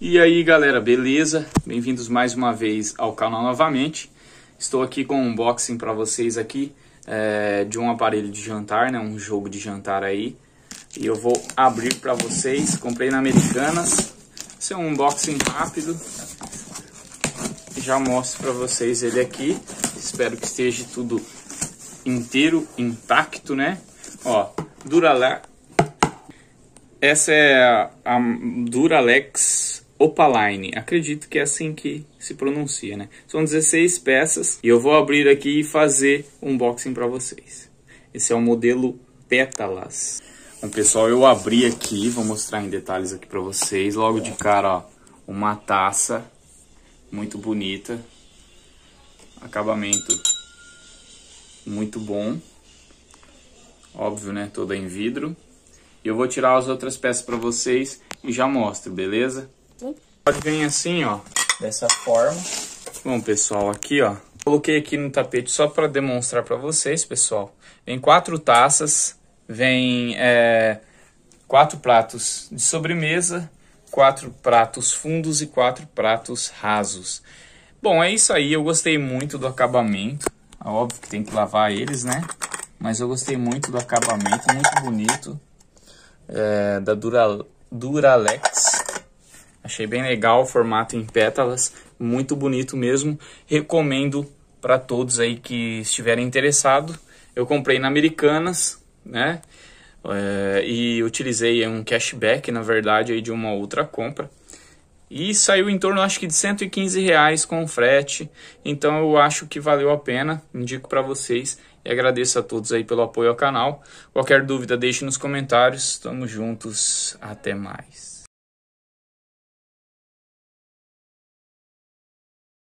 E aí galera, beleza? Bem-vindos mais uma vez ao canal novamente. Estou aqui com um unboxing para vocês aqui de um aparelho de jantar, né? Um jogo de jantar aí. E eu vou abrir para vocês, comprei na Americanas. Esse é um unboxing rápido. Já mostro para vocês ele aqui. Espero que esteja tudo inteiro, intacto, né? Ó, Duralex. Essa é a Duralex Opaline, acredito que é assim que se pronuncia, né? São 16 peças e eu vou abrir aqui e fazer um unboxing para vocês. Esse é o modelo Pétalas. Bom, pessoal, eu abri aqui, vou mostrar em detalhes aqui para vocês. Logo de cara, ó, uma taça muito bonita. Acabamento muito bom. Óbvio, né? Toda em vidro. Eu vou tirar as outras peças para vocês e já mostro, beleza? Pode vir assim, ó, dessa forma. Bom, pessoal, aqui, ó, coloquei aqui no tapete só para demonstrar para vocês, pessoal. Vem 4 taças, vem 4 pratos de sobremesa, 4 pratos fundos e 4 pratos rasos. Bom, é isso aí, eu gostei muito do acabamento. Óbvio que tem que lavar eles, né? Mas eu gostei muito do acabamento, muito bonito. Da Duralex. Achei bem legal o formato em pétalas, muito bonito mesmo. Recomendo para todos aí que estiverem interessados. Eu comprei na Americanas, né? E utilizei um cashback, na verdade, aí de uma outra compra. E saiu em torno, acho que de R$115 com frete. Então eu acho que valeu a pena. Indico para vocês e agradeço a todos aí pelo apoio ao canal. Qualquer dúvida deixe nos comentários. Tamo juntos. Até mais.